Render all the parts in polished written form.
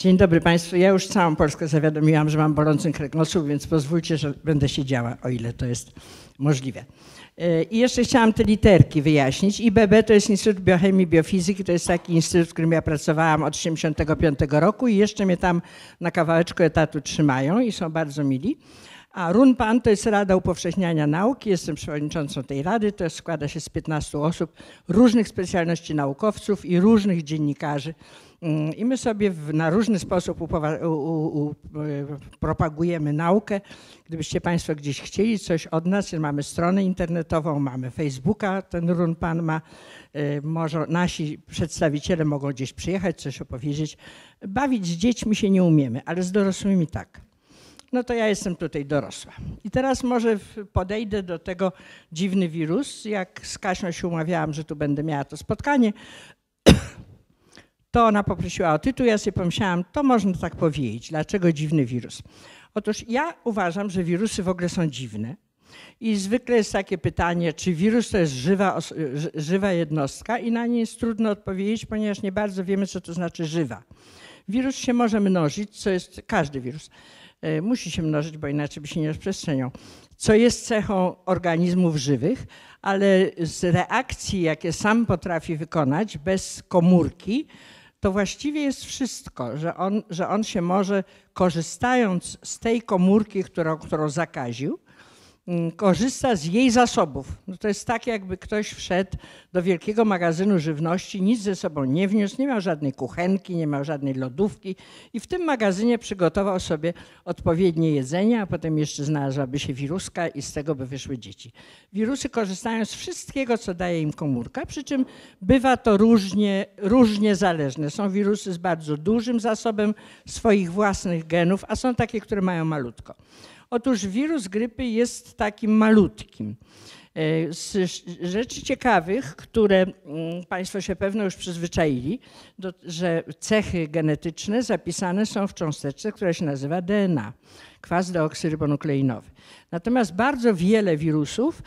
Dzień dobry Państwu. Ja już całą Polskę zawiadomiłam, że mam bolący kręgosłup, więc pozwólcie, że będę siedziała, o ile to jest możliwe. I jeszcze chciałam te literki wyjaśnić. IBB to jest Instytut Biochemii i Biofizyki, to jest taki instytut, w którym ja pracowałam od 1975 roku i jeszcze mnie tam na kawałeczku etatu trzymają i są bardzo mili. A RUNPAN to jest Rada Upowszechniania Nauki, jestem przewodniczącą tej rady, to składa się z 15 osób, różnych specjalności naukowców i różnych dziennikarzy. I my sobie na różny sposób propagujemy naukę. Gdybyście Państwo gdzieś chcieli coś od nas, mamy stronę internetową, mamy Facebooka, ten RUNPAN ma, może nasi przedstawiciele mogą gdzieś przyjechać, coś opowiedzieć. Bawić z dziećmi się nie umiemy, ale z dorosłymi tak. No to ja jestem tutaj dorosła. I teraz może podejdę do tego dziwny wirus. Jak z Kasią się umawiałam, że tu będę miała to spotkanie, to ona poprosiła o tytuł. Ja sobie pomyślałam, to można tak powiedzieć. Dlaczego dziwny wirus? Otóż ja uważam, że wirusy w ogóle są dziwne. I zwykle jest takie pytanie, czy wirus to jest żywa jednostka? I na nie jest trudno odpowiedzieć, ponieważ nie bardzo wiemy, co to znaczy żywa. Wirus się może mnożyć, co jest każdy wirus. Musi się mnożyć, bo inaczej by się nie rozprzestrzeniał, co jest cechą organizmów żywych, ale z reakcji, jakie sam potrafi wykonać bez komórki, to właściwie jest wszystko, że on się może, korzystając z tej komórki, którą zakaził, korzysta z jej zasobów. No to jest tak, jakby ktoś wszedł do wielkiego magazynu żywności, nic ze sobą nie wniósł, nie miał żadnej kuchenki, nie miał żadnej lodówki i w tym magazynie przygotował sobie odpowiednie jedzenie, a potem jeszcze znalazłaby się wiruska i z tego by wyszły dzieci. Wirusy korzystają z wszystkiego, co daje im komórka, przy czym bywa to różnie zależne. Są wirusy z bardzo dużym zasobem swoich własnych genów, a są takie, które mają malutko. Otóż wirus grypy jest takim malutkim. Z rzeczy ciekawych, które Państwo się pewno już przyzwyczaili, że cechy genetyczne zapisane są w cząsteczce, która się nazywa DNA, kwas deoksyrybonukleinowy. Natomiast bardzo wiele wirusów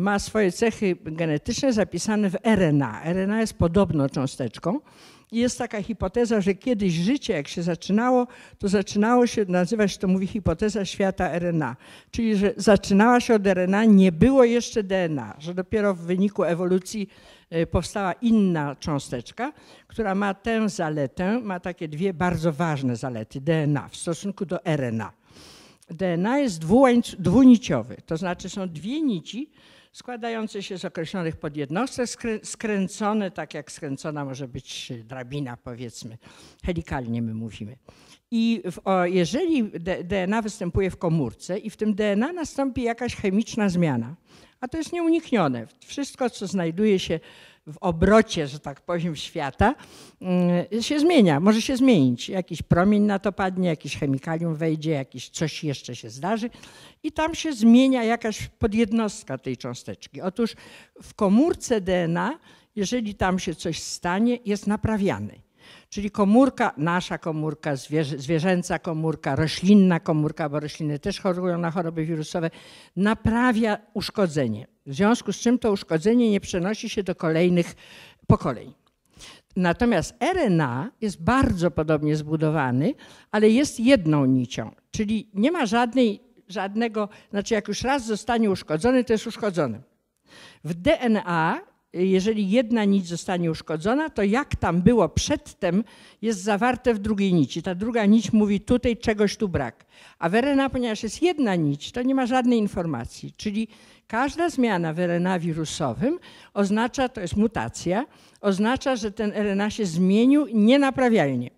ma swoje cechy genetyczne zapisane w RNA. RNA jest podobną cząsteczką. Jest taka hipoteza, że kiedyś życie, jak się zaczynało, to zaczynało się, nazywa się to, mówi, hipoteza świata RNA. Czyli, że zaczynała się od RNA, nie było jeszcze DNA, że dopiero w wyniku ewolucji powstała inna cząsteczka, która ma tę zaletę, ma takie dwie bardzo ważne zalety DNA w stosunku do RNA. DNA jest dwuniciowy, to znaczy są dwie nici, składające się z określonych podjednostek, skręcone, tak jak skręcona może być drabina, powiedzmy, helikalnie my mówimy. I jeżeli DNA występuje w komórce i w tym DNA nastąpi jakaś chemiczna zmiana, a to jest nieuniknione, wszystko, co znajduje się w obrocie, że tak powiem, świata, się zmienia, może się zmienić. Jakiś promień na to padnie, jakiś chemikalium wejdzie, jakiś coś jeszcze się zdarzy i tam się zmienia jakaś podjednostka tej cząsteczki. Otóż w komórce DNA, jeżeli tam się coś stanie, jest naprawiany. Czyli komórka, nasza komórka, zwierzęca komórka, roślinna komórka, bo rośliny też chorują na choroby wirusowe, naprawia uszkodzenie. W związku z czym to uszkodzenie nie przenosi się do kolejnych pokoleń. Natomiast RNA jest bardzo podobnie zbudowany, ale jest jedną nicią, czyli nie ma żadnego, znaczy jak już raz zostanie uszkodzony, to jest uszkodzony. W DNA, jeżeli jedna nić zostanie uszkodzona, to jak tam było przedtem, jest zawarte w drugiej nici. Ta druga nić mówi, tutaj czegoś tu brak. A w RNA, ponieważ jest jedna nić, to nie ma żadnej informacji. Czyli każda zmiana w RNA wirusowym oznacza, to jest mutacja, oznacza, że ten RNA się zmienił nienaprawialnie.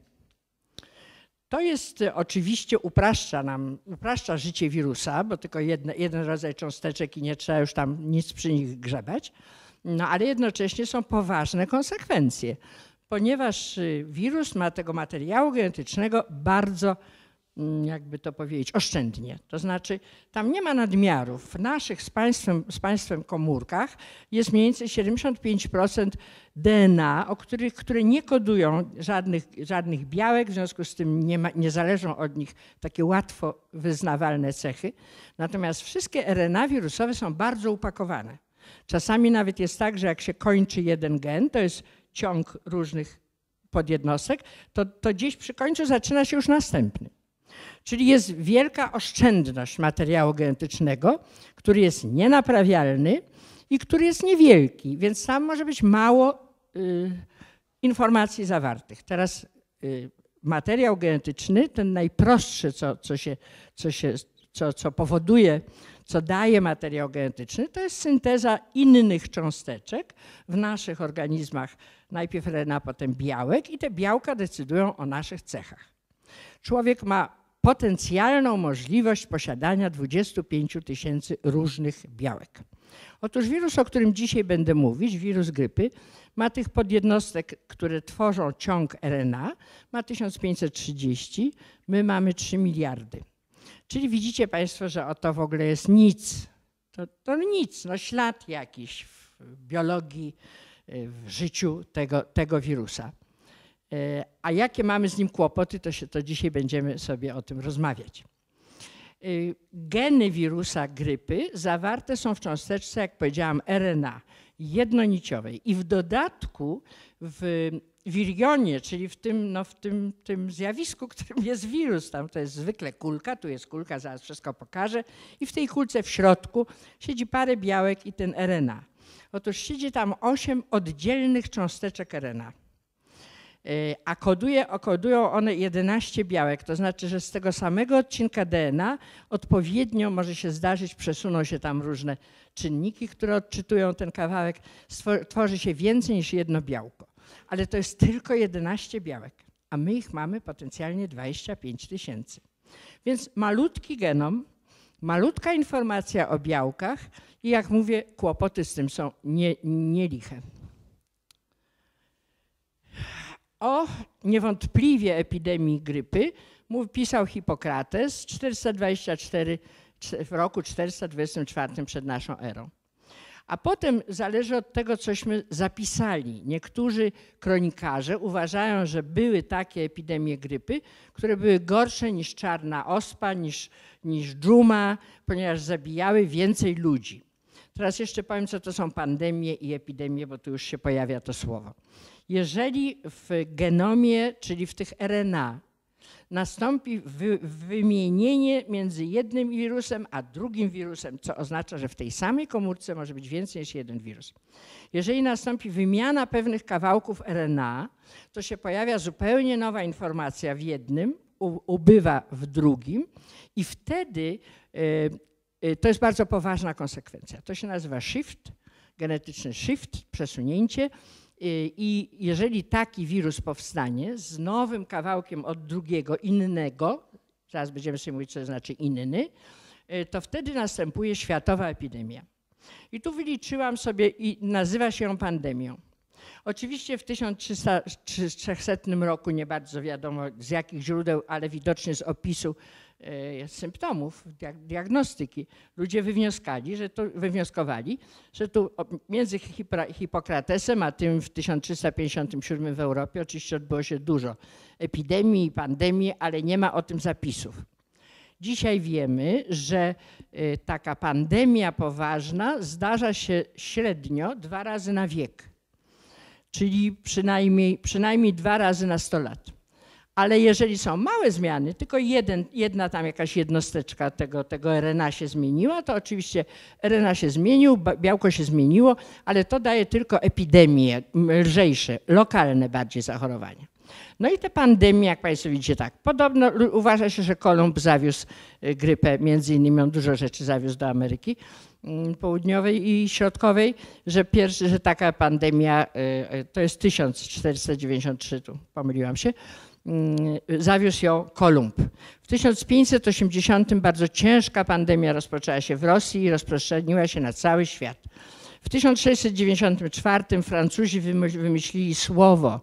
To jest oczywiście, upraszcza życie wirusa, bo tylko jeden rodzaj cząsteczek i nie trzeba już tam nic przy nich grzebać. No ale jednocześnie są poważne konsekwencje, ponieważ wirus ma tego materiału genetycznego bardzo, jakby to powiedzieć, oszczędnie. To znaczy tam nie ma nadmiarów. W naszych z Państwem komórkach jest mniej więcej 75% DNA, które nie kodują żadnych białek, w związku z tym nie zależą od nich takie łatwo wyznawalne cechy. Natomiast wszystkie RNA wirusowe są bardzo upakowane. Czasami nawet jest tak, że jak się kończy jeden gen, to jest ciąg różnych podjednostek, to dziś przy końcu zaczyna się już następny. Czyli jest wielka oszczędność materiału genetycznego, który jest nienaprawialny i który jest niewielki, więc tam może być mało informacji zawartych. Teraz materiał genetyczny, ten najprostszy, co powoduje, co daje materiał genetyczny, to jest synteza innych cząsteczek w naszych organizmach, najpierw RNA, potem białek, i te białka decydują o naszych cechach. Człowiek ma potencjalną możliwość posiadania 25 tysięcy różnych białek. Otóż wirus, o którym dzisiaj będę mówić, wirus grypy, ma tych podjednostek, które tworzą ciąg RNA, ma 1530, my mamy 3 miliardy. Czyli widzicie Państwo, że oto w ogóle jest nic. To nic, no ślad jakiś w biologii, w życiu tego wirusa. A jakie mamy z nim kłopoty, to dzisiaj będziemy sobie o tym rozmawiać. Geny wirusa grypy zawarte są w cząsteczce, jak powiedziałam, RNA jednoniciowej i w dodatku w wirionie, czyli w tym zjawisku, którym jest wirus. Tam to jest zwykle kulka, tu jest kulka, zaraz wszystko pokażę. I w tej kulce w środku siedzi parę białek i ten RNA. Otóż siedzi tam 8 oddzielnych cząsteczek RNA. A kodują one 11 białek, to znaczy, że z tego samego odcinka DNA odpowiednio może się zdarzyć, przesuną się tam różne czynniki, które odczytują ten kawałek, tworzy się więcej niż jedno białko. Ale to jest tylko 11 białek, a my ich mamy potencjalnie 25 tysięcy. Więc malutki genom, malutka informacja o białkach i, jak mówię, kłopoty z tym są nieliche. O niewątpliwie epidemii grypy pisał Hipokrates w roku 424 przed naszą erą. A potem zależy od tego, cośmy zapisali. Niektórzy kronikarze uważają, że były takie epidemie grypy, które były gorsze niż czarna ospa, niż dżuma, ponieważ zabijały więcej ludzi. Teraz jeszcze powiem, co to są pandemie i epidemie, bo tu już się pojawia to słowo. Jeżeli w genomie, czyli w tych RNA, nastąpi wymienienie między jednym wirusem a drugim wirusem, co oznacza, że w tej samej komórce może być więcej niż jeden wirus. Jeżeli nastąpi wymiana pewnych kawałków RNA, to się pojawia zupełnie nowa informacja w jednym, ubywa w drugim i wtedy to jest bardzo poważna konsekwencja. To się nazywa shift, genetyczny shift, przesunięcie. I jeżeli taki wirus powstanie z nowym kawałkiem od drugiego, innego, zaraz będziemy sobie mówić, co to znaczy inny, to wtedy następuje światowa epidemia. I tu wyliczyłam sobie i nazywa się ją pandemią. Oczywiście w 1300 roku nie bardzo wiadomo z jakich źródeł, ale widocznie z opisu symptomów, diagnostyki, ludzie wywnioskowali, że tu między Hipokratesem a tym w 1357 w Europie oczywiście odbyło się dużo epidemii i pandemii, ale nie ma o tym zapisów. Dzisiaj wiemy, że taka pandemia poważna zdarza się średnio 2 razy na wiek, czyli przynajmniej 2 razy na 100 lat. Ale jeżeli są małe zmiany, tylko jedna tam jakaś jednosteczka tego RNA się zmieniła, to oczywiście RNA się zmienił, białko się zmieniło, ale to daje tylko epidemie, lżejsze, lokalne bardziej zachorowania. No i te pandemie, jak Państwo widzicie, tak, podobno uważa się, że Kolumb zawiózł grypę, między innymi on dużo rzeczy zawiózł do Ameryki Południowej i Środkowej, że taka pandemia, to jest 1493, tu pomyliłam się, zawiózł ją Kolumb. W 1580 bardzo ciężka pandemia rozpoczęła się w Rosji i rozprzestrzeniła się na cały świat. W 1694 Francuzi wymyślili słowo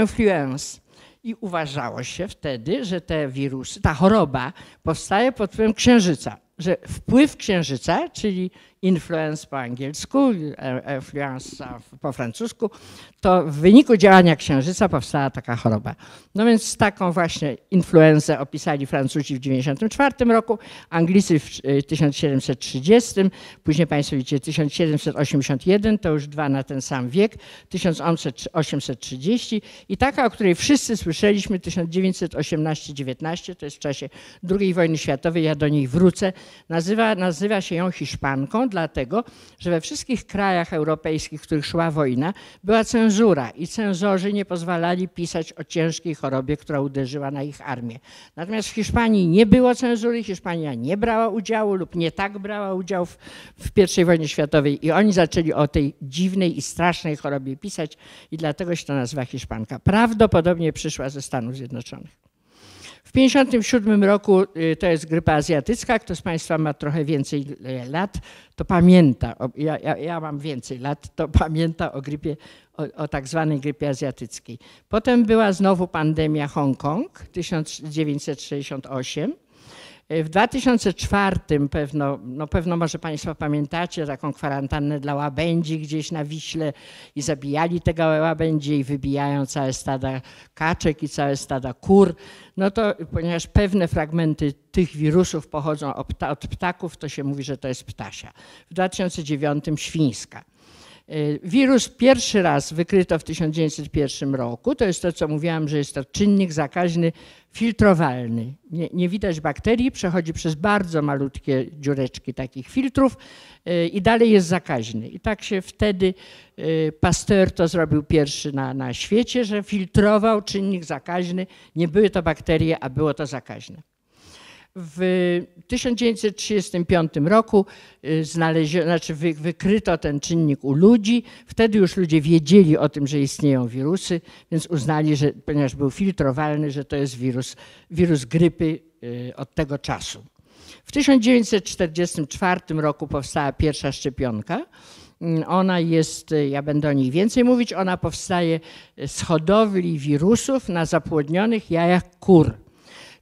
influence i uważało się wtedy, że te wirusy, ta choroba powstaje pod wpływem księżyca, że wpływ księżyca, czyli influence po angielsku, affluence po francusku, to w wyniku działania Księżyca powstała taka choroba. No więc taką właśnie influenzę opisali Francuzi w 1994 roku, Anglicy w 1730, później państwo widzicie 1781, to już dwa na ten sam wiek, 1830 i taka, o której wszyscy słyszeliśmy 1918-19, to jest w czasie II wojny światowej, ja do niej wrócę, nazywa się ją Hiszpanką, dlatego, że we wszystkich krajach europejskich, w których szła wojna, była cenzura i cenzorzy nie pozwalali pisać o ciężkiej chorobie, która uderzyła na ich armię. Natomiast w Hiszpanii nie było cenzury, Hiszpania nie brała udziału lub nie tak brała udziału w I wojnie światowej i oni zaczęli o tej dziwnej i strasznej chorobie pisać i dlatego się to nazywa Hiszpanka. Prawdopodobnie przyszła ze Stanów Zjednoczonych. W 1957 roku to jest grypa azjatycka. Kto z Państwa ma trochę więcej lat, to pamięta, ja mam więcej lat, to pamięta o grypie, o tak zwanej grypie azjatyckiej. Potem była znowu pandemia Hongkong 1968. W 2004 pewno może Państwo pamiętacie taką kwarantannę dla łabędzi gdzieś na Wiśle i zabijali tego łabędzie i wybijają całe stada kaczek i całe stada kur. No to ponieważ pewne fragmenty tych wirusów pochodzą od ptaków, to się mówi, że to jest ptasia. W 2009 świńska. Wirus pierwszy raz wykryto w 1901 roku. To jest to, co mówiłam, że jest to czynnik zakaźny filtrowalny. Nie widać bakterii, przechodzi przez bardzo malutkie dziureczki takich filtrów i dalej jest zakaźny. I tak się wtedy Pasteur to zrobił pierwszy na świecie, że filtrował czynnik zakaźny. Nie były to bakterie, a było to zakaźne. W 1935 roku wykryto ten czynnik u ludzi. Wtedy już ludzie wiedzieli o tym, że istnieją wirusy, więc uznali, że ponieważ był filtrowalny, że to jest wirus grypy od tego czasu. W 1944 roku powstała pierwsza szczepionka. Ona jest, ja będę o niej więcej mówić, ona powstaje z hodowli wirusów na zapłodnionych jajach kur.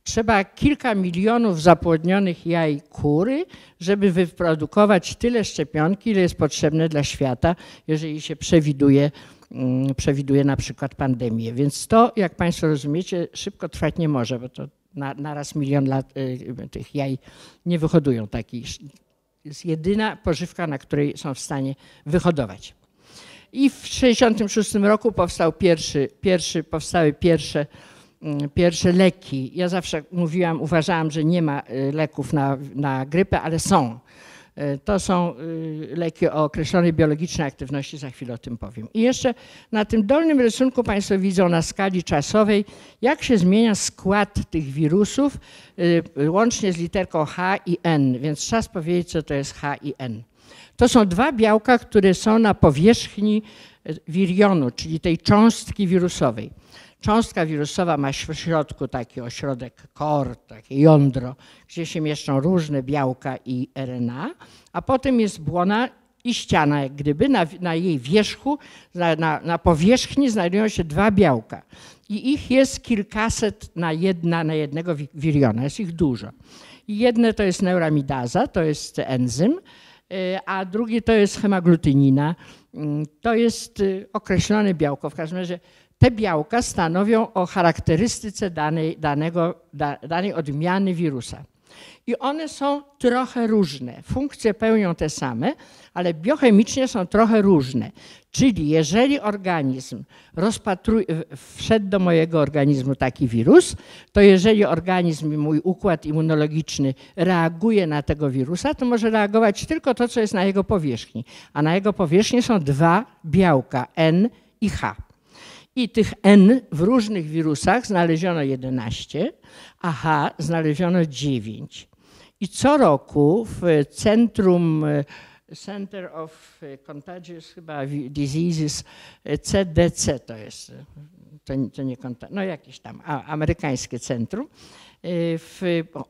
Trzeba kilka milionów zapłodnionych jaj kury, żeby wyprodukować tyle szczepionki, ile jest potrzebne dla świata, jeżeli się przewiduje na przykład pandemię. Więc to, jak Państwo rozumiecie, szybko trwać nie może, bo to naraz milion lat tych jaj nie wyhodują takich. Jest jedyna pożywka, na której są w stanie wyhodować. I w 1966 roku powstały pierwsze leki. Ja zawsze mówiłam, uważałam, że nie ma leków na grypę, ale są. To są leki o określonej biologicznej aktywności, za chwilę o tym powiem. I jeszcze na tym dolnym rysunku Państwo widzą na skali czasowej, jak się zmienia skład tych wirusów, łącznie z literką H i N, więc trzeba powiedzieć, co to jest H i N. To są dwa białka, które są na powierzchni wirionu, czyli tej cząstki wirusowej. Cząstka wirusowa ma w środku taki ośrodek kor, takie jądro, gdzie się mieszczą różne białka i RNA, a potem jest błona i ściana, jak gdyby na jej wierzchu, na powierzchni znajdują się dwa białka. I ich jest kilkaset na jednego wiriona, jest ich dużo. I jedne to jest neuramidaza, to jest enzym, a drugi to jest hemaglutynina, to jest określone białko, w każdym razie te białka stanowią o charakterystyce danej odmiany wirusa. I one są trochę różne. Funkcje pełnią te same, ale biochemicznie są trochę różne. Czyli jeżeli organizm wszedł do mojego organizmu taki wirus, to jeżeli organizm i mój układ immunologiczny reaguje na tego wirusa, to może reagować tylko to, co jest na jego powierzchni. A na jego powierzchni są dwa białka, N i H. I tych N w różnych wirusach znaleziono 11, a H znaleziono 9. I co roku w Center of Contagious chyba Diseases, CDC to jest, to nie no jakieś tam amerykańskie centrum,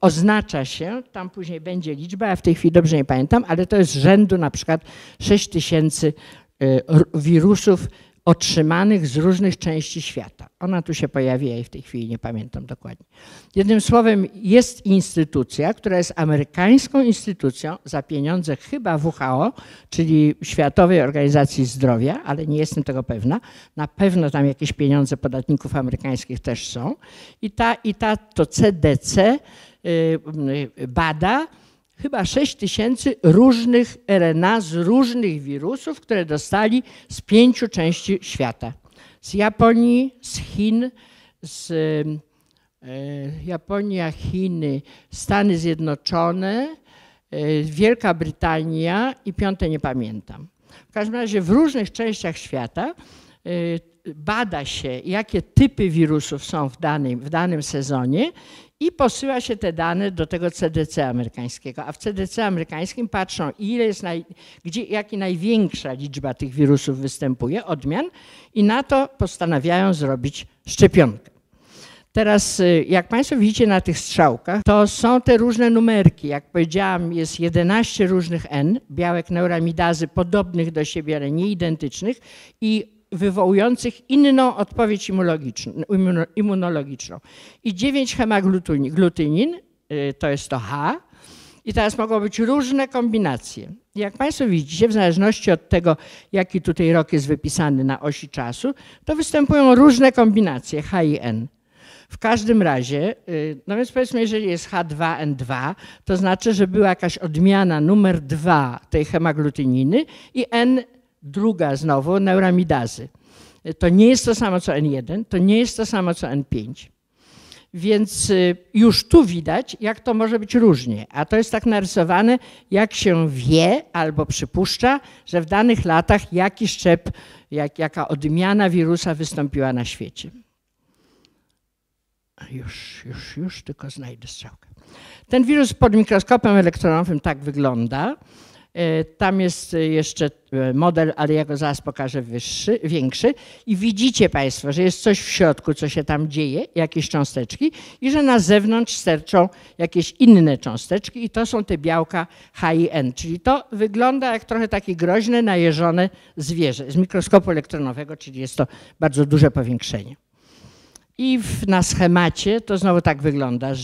oznacza się, tam później będzie liczba, ja w tej chwili dobrze nie pamiętam, ale to jest rzędu na przykład 6000 wirusów otrzymanych z różnych części świata. Ona tu się pojawi, ja jej w tej chwili nie pamiętam dokładnie. Jednym słowem, jest instytucja, która jest amerykańską instytucją za pieniądze chyba WHO, czyli Światowej Organizacji Zdrowia, ale nie jestem tego pewna. Na pewno tam jakieś pieniądze podatników amerykańskich też są. To CDC bada chyba 6000 różnych RNA z różnych wirusów, które dostali z 5 części świata. Z Japonii, z Chin, Japonia, Chiny, Stany Zjednoczone, Wielka Brytania i 5. nie pamiętam. W każdym razie w różnych częściach świata bada się, jakie typy wirusów są w danym sezonie i posyła się te dane do tego CDC amerykańskiego. A w CDC amerykańskim patrzą, ile jest jaka największa liczba tych wirusów występuje, odmian, i na to postanawiają zrobić szczepionkę. Teraz, jak Państwo widzicie na tych strzałkach, to są te różne numerki. Jak powiedziałam, jest 11 różnych N, białek neuramidazy podobnych do siebie, ale nieidentycznych, i wywołujących inną odpowiedź immunologiczną. I 9 hemaglutynin, to jest to H. I teraz mogą być różne kombinacje. Jak Państwo widzicie, w zależności od tego, jaki tutaj rok jest wypisany na osi czasu, to występują różne kombinacje H i N. W każdym razie, no więc powiedzmy, jeżeli jest H2N2, to znaczy, że była jakaś odmiana numer 2 tej hemaglutyniny i N druga znowu, neuramidazy. To nie jest to samo co N1, to nie jest to samo co N5. Więc już tu widać, jak to może być różnie. A to jest tak narysowane, jak się wie albo przypuszcza, że w danych latach jaki szczep, jaka odmiana wirusa wystąpiła na świecie. Już, tylko znajdę strzałkę. Ten wirus pod mikroskopem elektronowym tak wygląda. Tam jest jeszcze model, ale ja go zaraz pokażę większy. I widzicie Państwo, że jest coś w środku, co się tam dzieje, jakieś cząsteczki, i że na zewnątrz sterczą jakieś inne cząsteczki i to są te białka H i N. Czyli to wygląda jak trochę takie groźne, najeżone zwierzę z mikroskopu elektronowego, czyli jest to bardzo duże powiększenie. I na schemacie to znowu tak wygląda,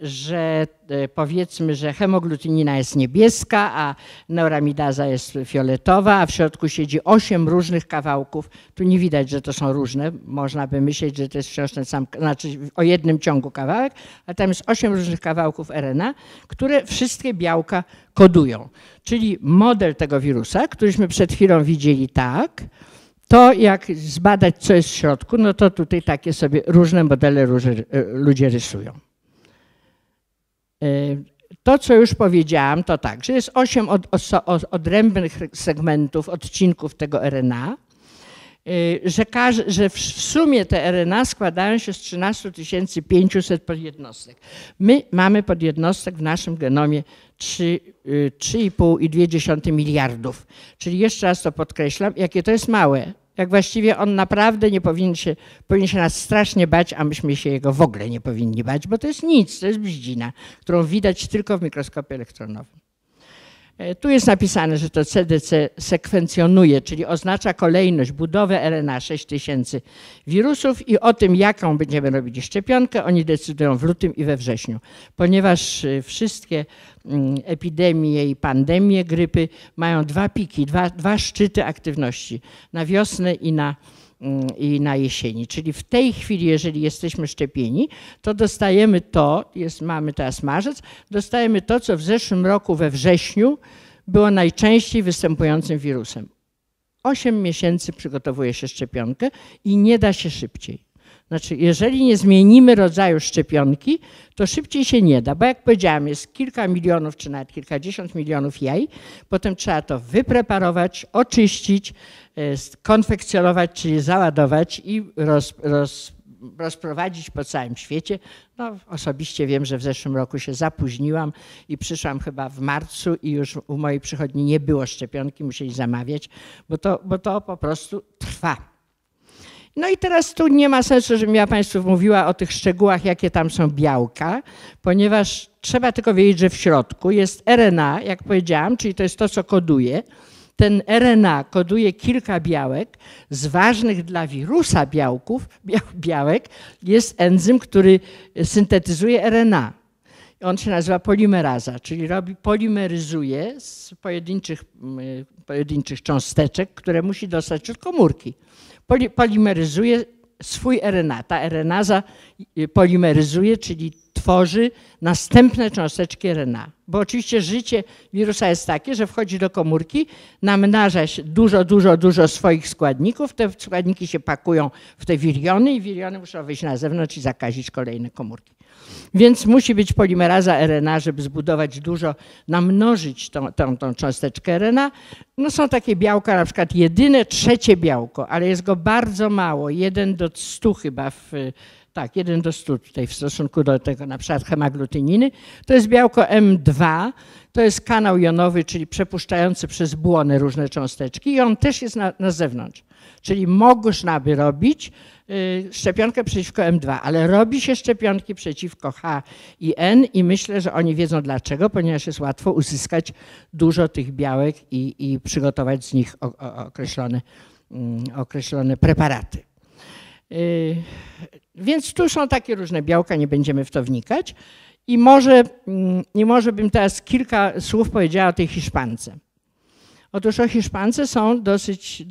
że powiedzmy, że hemoglutynina jest niebieska, a neuramidaza jest fioletowa, a w środku siedzi 8 różnych kawałków. Tu nie widać, że to są różne. Można by myśleć, że to jest wciąż ten sam, znaczy o jednym ciągu kawałek, a tam jest 8 różnych kawałków RNA, które wszystkie białka kodują. Czyli model tego wirusa, któryśmy przed chwilą widzieli tak, to jak zbadać, co jest w środku, no to tutaj takie sobie różne modele ludzie rysują. To, co już powiedziałam, to tak, że jest 8 odrębnych segmentów, odcinków tego RNA, że w sumie te RNA składają się z 13 500 podjednostek. My mamy podjednostek w naszym genomie 3,5 miliardów. Czyli jeszcze raz to podkreślam, jakie to jest małe. Jak właściwie on naprawdę nie powinien się nas strasznie bać, a myśmy się jego w ogóle nie powinni bać, bo to jest nic, to jest bździna, którą widać tylko w mikroskopie elektronowym. Tu jest napisane, że to CDC sekwencjonuje, czyli oznacza kolejność budowy RNA 6000 wirusów i o tym, jaką będziemy robili szczepionkę, oni decydują w lutym i we wrześniu, ponieważ wszystkie epidemie i pandemie grypy mają dwa piki, dwa szczyty aktywności, na wiosnę i na jesieni. Czyli w tej chwili, jeżeli jesteśmy szczepieni, to dostajemy to, mamy teraz marzec, dostajemy to, co w zeszłym roku we wrześniu było najczęściej występującym wirusem. 8 miesięcy przygotowuje się szczepionkę i nie da się szybciej. Znaczy, jeżeli nie zmienimy rodzaju szczepionki, to szybciej się nie da, bo jak powiedziałam, jest kilka milionów, czy nawet kilkadziesiąt milionów jaj, potem trzeba to wypreparować, oczyścić, konfekcjonować, czyli załadować i rozprowadzić po całym świecie. No, osobiście wiem, że w zeszłym roku się zapóźniłam i przyszłam chyba w marcu i już u mojej przychodni nie było szczepionki, musieli zamawiać, bo to po prostu trwa. No i teraz tu nie ma sensu, żebym ja Państwu mówiła o tych szczegółach, jakie tam są białka, ponieważ trzeba tylko wiedzieć, że w środku jest RNA, jak powiedziałam, czyli to jest to, co koduje Ten RNA koduje kilka białek. Z ważnych dla wirusa białek jest enzym, który syntetyzuje RNA. On się nazywa polimeraza, czyli polimeryzuje z pojedynczych cząsteczek, które musi dostać od komórki. Polimeryzuje swój RNA. Ta RNaza polimeryzuje, czyli tworzy następne cząsteczki RNA. Bo oczywiście życie wirusa jest takie, że wchodzi do komórki, namnaża się dużo swoich składników. Te składniki się pakują w te wiriony i wiriony muszą wyjść na zewnątrz i zakazić kolejne komórki. Więc musi być polimeraza RNA, żeby zbudować dużo, namnożyć tą cząsteczkę RNA. No są takie białka, na przykład jedyne trzecie białko, ale jest go bardzo mało, 1 do 100 chyba w... Tak, 1 do 100 tutaj w stosunku do tego na przykład hemaglutyniny. To jest białko M2, to jest kanał jonowy, czyli przepuszczający przez błony różne cząsteczki i on też jest na zewnątrz. Czyli można by robić szczepionkę przeciwko M2, ale robi się szczepionki przeciwko H i N i myślę, że oni wiedzą dlaczego, ponieważ jest łatwo uzyskać dużo tych białek i przygotować z nich określone preparaty. Więc tu są takie różne białka, nie będziemy w to wnikać. I może bym teraz kilka słów powiedziała o tej Hiszpance. Otóż o Hiszpance są dosyć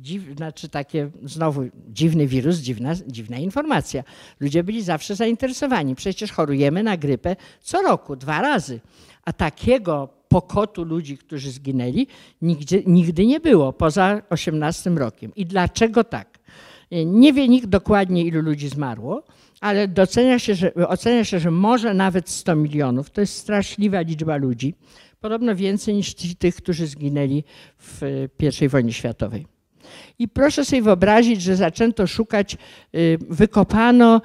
dziwne, znaczy takie znowu dziwny wirus, dziwna informacja. Ludzie byli zawsze zainteresowani. Przecież chorujemy na grypę co roku, 2 razy. A takiego pokotu ludzi, którzy zginęli, nigdy nie było poza 18 rokiem. I dlaczego tak? Nie wie nikt dokładnie, ilu ludzi zmarło, ale ocenia się, że może nawet 100 milionów. To jest straszliwa liczba ludzi. Podobno więcej niż tych, którzy zginęli w I wojnie światowej. I proszę sobie wyobrazić, że zaczęto szukać, wykopano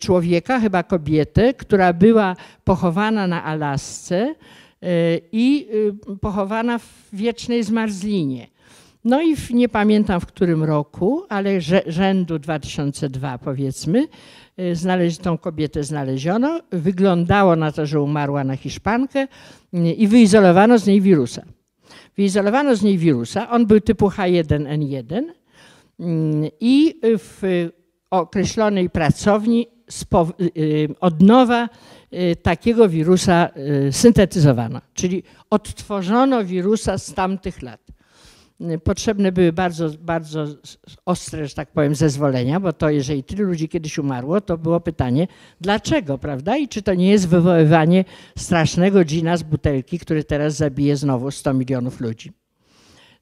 człowieka, chyba kobietę, która była pochowana na Alasce i pochowana w wiecznej zmarzlinie. No i nie pamiętam w którym roku, ale rzędu 2002 powiedzmy, tą kobietę znaleziono. Wyglądało na to, że umarła na Hiszpankę i wyizolowano z niej wirusa. On był typu H1N1 i w określonej pracowni od nowa takiego wirusa syntetyzowano. Czyli odtworzono wirusa z tamtych lat. Potrzebne były bardzo ostre, że tak powiem, zezwolenia, bo to jeżeli tylu ludzi kiedyś umarło, to było pytanie dlaczego, prawda? I czy to nie jest wywoływanie strasznego dżina z butelki, który teraz zabije znowu 100 milionów ludzi.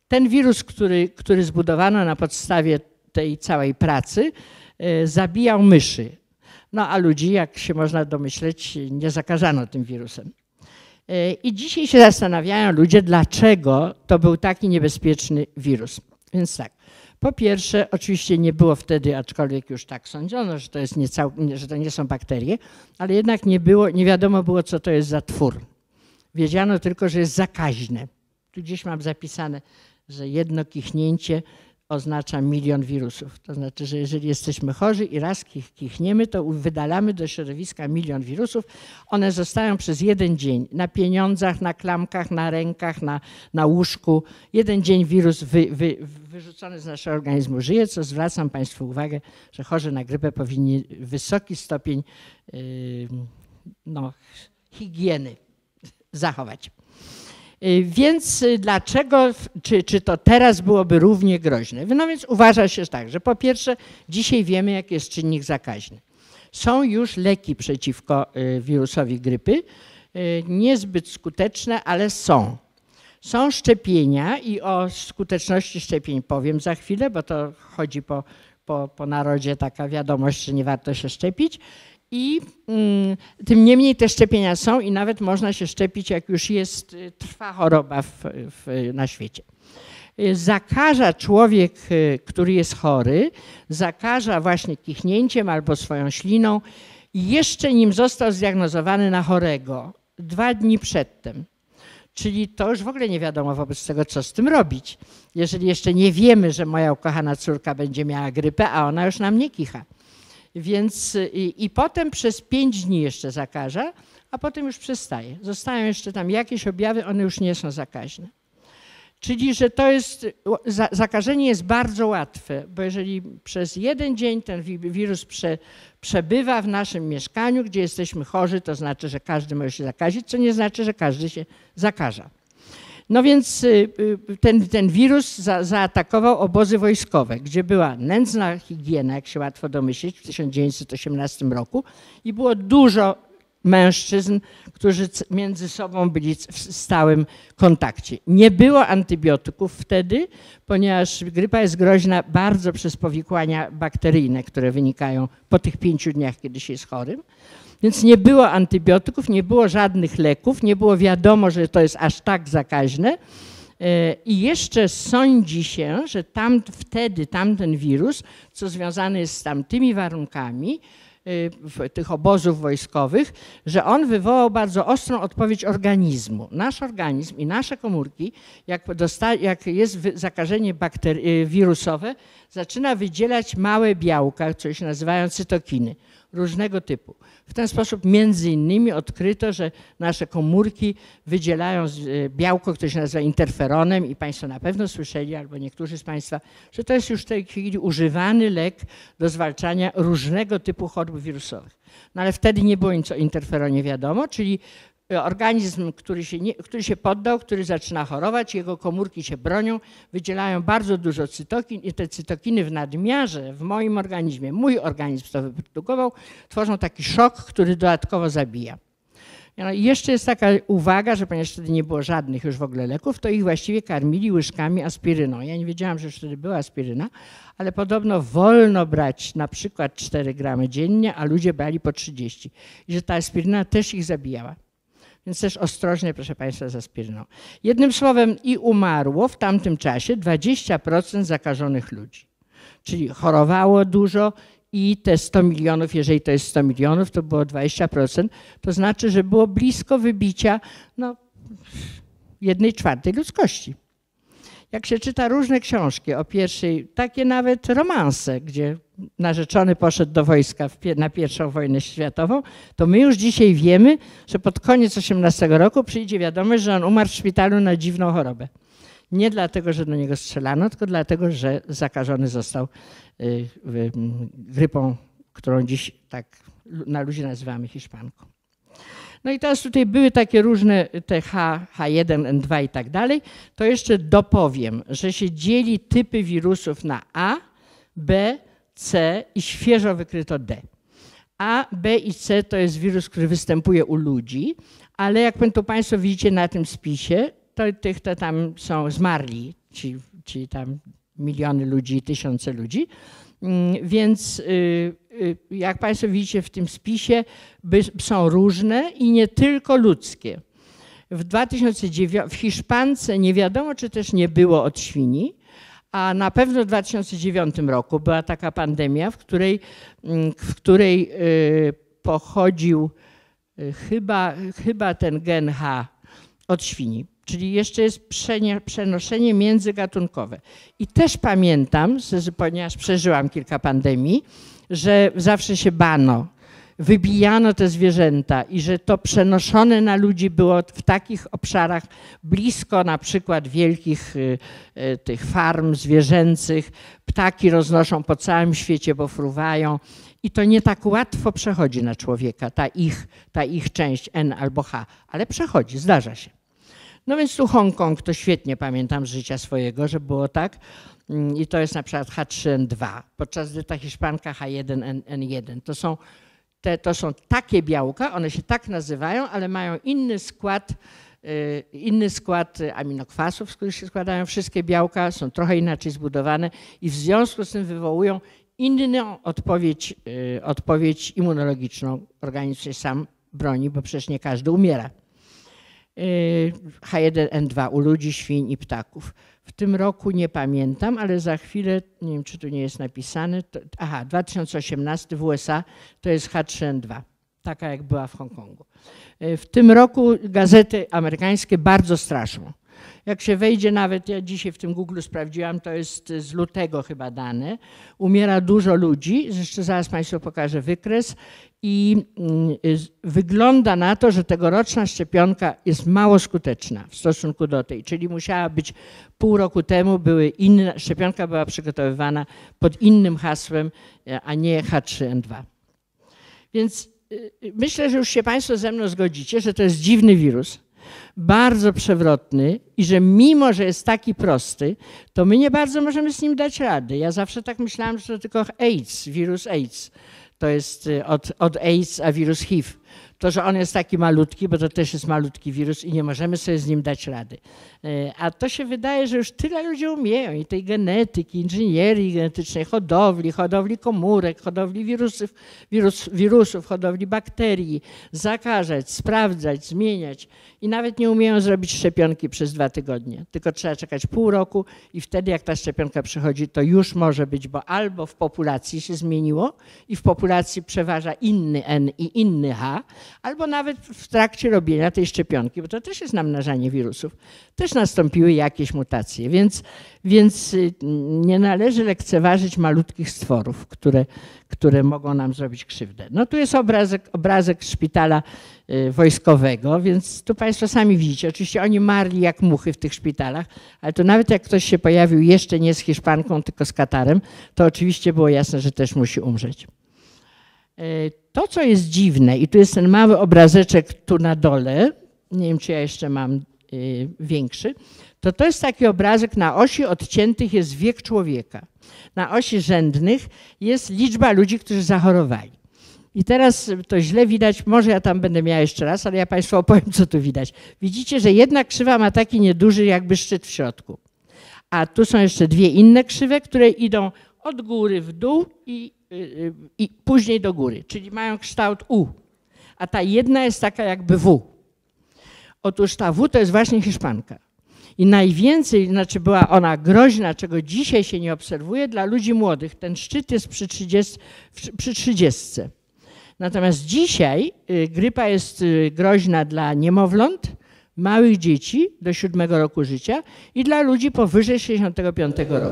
Ten wirus, który zbudowano na podstawie tej całej pracy, zabijał myszy. No a ludzi, jak się można domyśleć, nie zakażano tym wirusem. I dzisiaj się zastanawiają ludzie, dlaczego to był taki niebezpieczny wirus. Więc tak, po pierwsze, oczywiście nie było wtedy, aczkolwiek już tak sądzono, że że to nie są bakterie, ale jednak nie wiadomo było, co to jest za twór. Wiedziano tylko, że jest zakaźne. Tu gdzieś mam zapisane, że jedno kichnięcie oznacza 1 milion wirusów. To znaczy, że jeżeli jesteśmy chorzy i raz kichniemy, to wydalamy do środowiska 1 milion wirusów. One zostają przez 1 dzień na pieniądzach, na klamkach, na rękach, na łóżku. 1 dzień wirus wyrzucony z naszego organizmu żyje, co zwracam Państwu uwagę, że chorzy na grypę powinni wysoki stopień higieny zachować. Więc dlaczego, czy to teraz byłoby równie groźne? No więc uważa się tak, że po pierwsze dzisiaj wiemy, jaki jest czynnik zakaźny. Są już leki przeciwko wirusowi grypy, niezbyt skuteczne, ale są. Są szczepienia i o skuteczności szczepień powiem za chwilę, bo to chodzi po narodzie taka wiadomość, że nie warto się szczepić. I tym niemniej te szczepienia są i nawet można się szczepić, jak już jest, trwa choroba na świecie. Zakaża człowiek, który jest chory, zakaża właśnie kichnięciem albo swoją śliną i jeszcze nim został zdiagnozowany na chorego 2 dni przedtem. Czyli to już w ogóle nie wiadomo wobec tego, co z tym robić. Jeżeli jeszcze nie wiemy, że moja ukochana córka będzie miała grypę, a ona już na mnie kicha. Więc i potem przez 5 dni jeszcze zakaża, a potem już przestaje. Zostają jeszcze tam jakieś objawy, one już nie są zakaźne. Czyli, że to jest, zakażenie jest bardzo łatwe, bo jeżeli przez jeden dzień ten wirus przebywa w naszym mieszkaniu, gdzie jesteśmy chorzy, to znaczy, że każdy może się zakazić, co nie znaczy, że każdy się zakaża. No więc ten wirus zaatakował obozy wojskowe, gdzie była nędzna higiena, jak się łatwo domyślić, w 1918 roku i było dużo mężczyzn, którzy między sobą byli w stałym kontakcie. Nie było antybiotyków wtedy, ponieważ grypa jest groźna bardzo przez powikłania bakteryjne, które wynikają po tych 5 dniach, kiedy się jest chorym. Więc nie było antybiotyków, nie było żadnych leków, nie było wiadomo, że to jest aż tak zakaźne. I jeszcze sądzi się, że tamten wirus, co związane jest z tamtymi warunkami tych obozów wojskowych, że on wywołał bardzo ostrą odpowiedź organizmu. Nasz organizm i nasze komórki, jak jest zakażenie wirusowe, zaczyna wydzielać małe białka, które się nazywają cytokiny, różnego typu. W ten sposób między innymi odkryto, że nasze komórki wydzielają białko, które się nazywa interferonem i Państwo na pewno słyszeli, albo niektórzy z Państwa, że to jest już w tej chwili używany lek do zwalczania różnego typu chorób wirusowych. No ale wtedy nie było nic o interferonie wiadomo, czyli organizm, który się poddał, który zaczyna chorować, jego komórki się bronią, wydzielają bardzo dużo cytokin i te cytokiny w nadmiarze w moim organizmie, mój organizm to wyprodukował, tworzą taki szok, który dodatkowo zabija. No i jeszcze jest taka uwaga, że ponieważ wtedy nie było żadnych już w ogóle leków, to ich właściwie karmili łyżkami aspiryną. Ja nie wiedziałam, że już wtedy była aspiryna, ale podobno wolno brać na przykład 4 gramy dziennie, a ludzie brali po 30 i że ta aspiryna też ich zabijała. Więc też ostrożnie, proszę Państwa, z aspiryną. Jednym słowem i umarło w tamtym czasie 20% zakażonych ludzi. Czyli chorowało dużo i te 100 milionów, jeżeli to jest 100 milionów, to było 20%. To znaczy, że było blisko wybicia 1/4 ludzkości. Jak się czyta różne książki o pierwszej, takie nawet romanse, gdzie narzeczony poszedł do wojska na pierwszą wojnę światową, to my już dzisiaj wiemy, że pod koniec 18 roku przyjdzie wiadomość, że on umarł w szpitalu na dziwną chorobę. Nie dlatego, że do niego strzelano, tylko dlatego, że zakażony został grypą, którą dziś tak na ludzi nazywamy Hiszpanką. No i teraz tutaj były takie różne te H1N2 i tak dalej. To jeszcze dopowiem, że się dzieli typy wirusów na A, B, C i świeżo wykryto D. A, B i C to jest wirus, który występuje u ludzi, ale jak to Państwo widzicie na tym spisie, to tych, to tam są zmarli, czyli tam miliony ludzi, tysiące ludzi. Więc jak Państwo widzicie w tym spisie, są różne i nie tylko ludzkie. W 2009 w Hiszpance nie wiadomo, czy też nie było od świni, a na pewno w 2009 roku była taka pandemia, w której pochodził chyba ten gen H od świni. Czyli jeszcze jest przenoszenie międzygatunkowe. I też pamiętam, ponieważ przeżyłam kilka pandemii, że zawsze się bano, wybijano te zwierzęta i że to przenoszone na ludzi było w takich obszarach blisko na przykład wielkich tych farm zwierzęcych. Ptaki roznoszą po całym świecie, bo fruwają. I to nie tak łatwo przechodzi na człowieka, ta ich część N albo H, ale przechodzi, zdarza się. No więc tu Hongkong, to świetnie pamiętam z życia swojego, że było tak. I to jest na przykład H3N2, podczas gdy ta Hiszpanka H1N1. To są takie białka, one się tak nazywają, ale mają inny skład aminokwasów, z których się składają wszystkie białka, są trochę inaczej zbudowane i w związku z tym wywołują inną odpowiedź immunologiczną. Organizm się sam broni, bo przecież nie każdy umiera. H1N2 u ludzi, świń i ptaków. W tym roku nie pamiętam, ale za chwilę, nie wiem, czy tu nie jest napisane, 2018 w USA to jest H3N2, taka jak była w Hongkongu. W tym roku gazety amerykańskie bardzo straszą, Jak się wejdzie nawet, ja dzisiaj w tym Google sprawdziłam, to jest z lutego chyba dane, umiera dużo ludzi, zresztą zaraz Państwu pokażę wykres i wygląda na to, że tegoroczna szczepionka jest mało skuteczna w stosunku do tej, czyli musiała być pół roku temu, były inne, szczepionka była przygotowywana pod innym hasłem, a nie H3N2. Więc myślę, że już się Państwo ze mną zgodzicie, że to jest dziwny wirus, bardzo przewrotny i że mimo, że jest taki prosty, to my nie bardzo możemy z nim dać rady. Ja zawsze tak myślałam, że to tylko AIDS, wirus AIDS. To jest od AIDS, a wirus HIV. To, że on jest taki malutki, bo to też jest malutki wirus i nie możemy sobie z nim dać rady. A to się wydaje, że już tyle ludzi umieją i tej genetyki, inżynierii genetycznej, hodowli komórek, hodowli wirusów, hodowli bakterii, zakażać, sprawdzać, zmieniać i nawet nie umieją zrobić szczepionki przez 2 tygodnie. Tylko trzeba czekać pół roku i wtedy jak ta szczepionka przychodzi, to już może być, bo albo w populacji się zmieniło i w populacji przeważa inny N i inny H, albo nawet w trakcie robienia tej szczepionki, bo to też jest namnażanie wirusów, też nastąpiły jakieś mutacje, więc nie należy lekceważyć malutkich stworów, które mogą nam zrobić krzywdę. No tu jest obrazek szpitala wojskowego, więc tu Państwo sami widzicie, oczywiście oni marli jak muchy w tych szpitalach, ale to nawet jak ktoś się pojawił jeszcze nie z Hiszpanką, tylko z Katarem, to oczywiście było jasne, że też musi umrzeć. To, co jest dziwne, i tu jest ten mały obrazeczek tu na dole, nie wiem, czy ja jeszcze mam większy, to jest taki obrazek, na osi odciętych jest wiek człowieka. Na osi rzędnych jest liczba ludzi, którzy zachorowali. I teraz to źle widać, może ja tam będę miała jeszcze raz, ale ja Państwu opowiem, co tu widać. Widzicie, że jedna krzywa ma taki nieduży jakby szczyt w środku. A tu są jeszcze 2 inne krzywe, które idą od góry w dół i później do góry, czyli mają kształt U, a ta jedna jest taka jakby W. Otóż ta W to jest właśnie Hiszpanka. I najwięcej, znaczy była ona groźna, czego dzisiaj się nie obserwuje, dla ludzi młodych. Ten szczyt jest przy 30. Natomiast dzisiaj grypa jest groźna dla niemowląt, małych dzieci do 7 roku życia i dla ludzi powyżej 65 roku.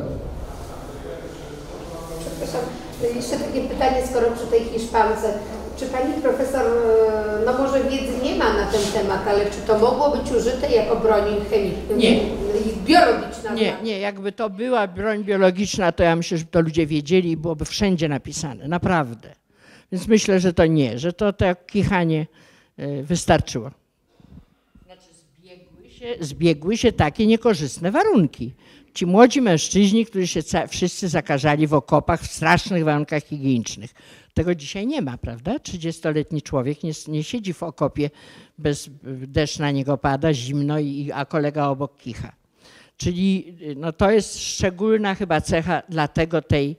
Jeszcze takie pytanie, skoro przy tej Hiszpance, czy Pani Profesor, no może wiedzy nie ma na ten temat, ale czy to mogło być użyte jako broń chemiczna? Nie. Biologiczna? Nie, jakby to była broń biologiczna, to ja myślę, że to ludzie wiedzieli i byłoby wszędzie napisane, naprawdę. Więc myślę, że to nie, że to tak kichanie wystarczyło. Znaczy zbiegły się takie niekorzystne warunki. Ci młodzi mężczyźni, którzy się wszyscy zakażali w okopach, w strasznych warunkach higienicznych. Tego dzisiaj nie ma, prawda? 30-letni człowiek nie siedzi w okopie, bez deszcz na niego pada, zimno, a kolega obok kicha. Czyli no, to jest szczególna chyba cecha dlatego tej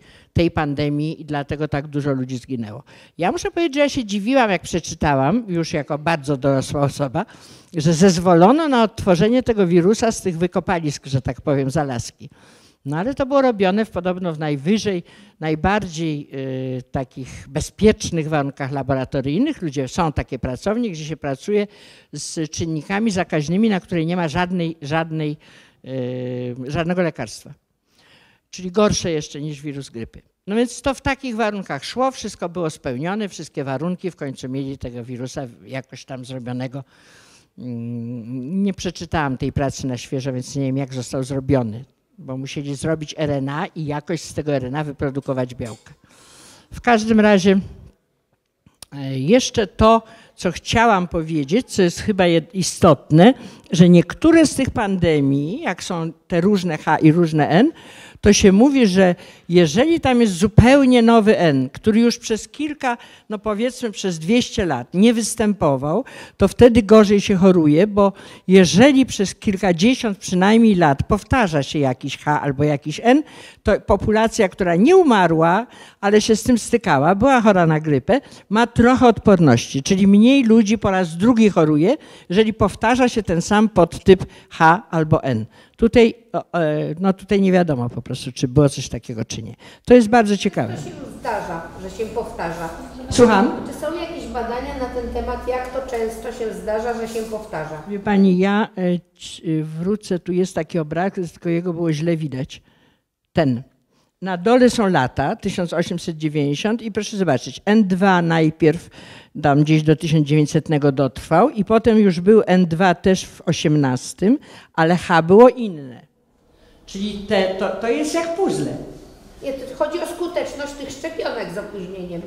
pandemii i dlatego tak dużo ludzi zginęło. Ja muszę powiedzieć, że ja się dziwiłam, jak przeczytałam, już jako bardzo dorosła osoba, że zezwolono na odtworzenie tego wirusa z tych wykopalisk, że tak powiem, z Alaski. No ale to było robione podobno w najbardziej takich bezpiecznych warunkach laboratoryjnych. Ludzie są takie pracownie, gdzie się pracuje z czynnikami zakaźnymi, na której nie ma żadnego lekarstwa, czyli gorsze jeszcze niż wirus grypy. No więc to w takich warunkach szło, wszystko było spełnione, wszystkie warunki, w końcu mieli tego wirusa jakoś tam zrobionego. Nie przeczytałam tej pracy na świeżo, więc nie wiem, jak został zrobiony, bo musieli zrobić RNA i jakoś z tego RNA wyprodukować białka. W każdym razie jeszcze to, co chciałam powiedzieć, co jest chyba istotne, że niektóre z tych pandemii, jak są te różne H i różne N, to się mówi, że jeżeli tam jest zupełnie nowy N, który już przez kilka, no powiedzmy przez 200 lat nie występował, to wtedy gorzej się choruje, bo jeżeli przez kilkadziesiąt przynajmniej lat powtarza się jakiś H albo jakiś N, to populacja, która nie umarła, ale się z tym stykała, była chora na grypę, ma trochę odporności, czyli mniej ludzi po raz drugi choruje, jeżeli powtarza się ten sam podtyp H albo N. Tutaj nie wiadomo po prostu, czy było coś takiego, czy nie. To jest bardzo ciekawe. To się zdarza, że się powtarza. Słucham? Czy są jakieś badania na ten temat, jak to często się zdarza, że się powtarza? Wie pani, ja wrócę, tu jest taki obraz, tylko jego było źle widać. Ten. Na dole są lata 1890 i proszę zobaczyć, N2 najpierw tam gdzieś do 1900 dotrwał i potem już był N2 też w 18, ale H było inne. Czyli to jest jak puzzle. Nie, to chodzi o skuteczność tych szczepionek z opóźnieniem.